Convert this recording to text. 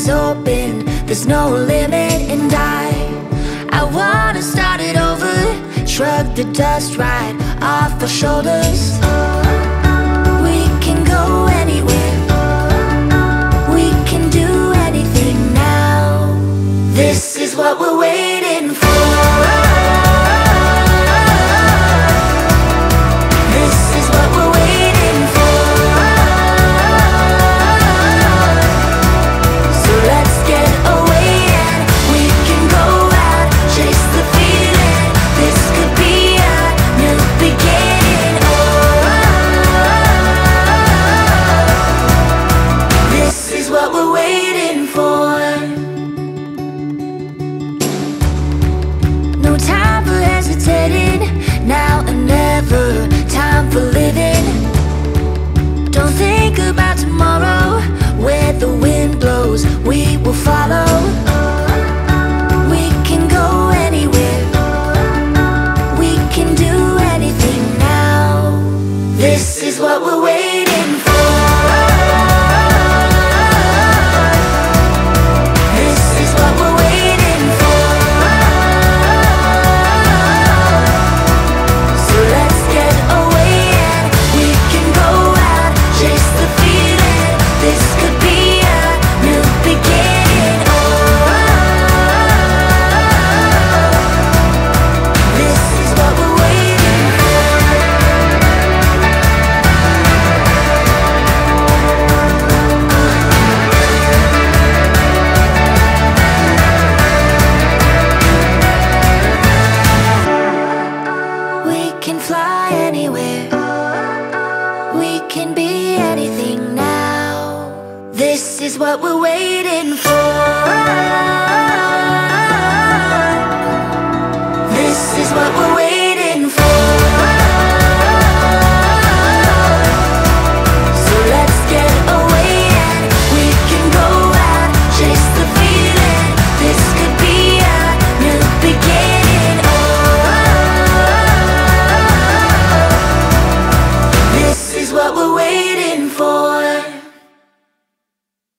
is open, there's no limit, and I wanna start it over, shrug the dust right off our shoulders. We can go anywhere, we can do anything now. This is what we're waiting for. This is what we're waiting for.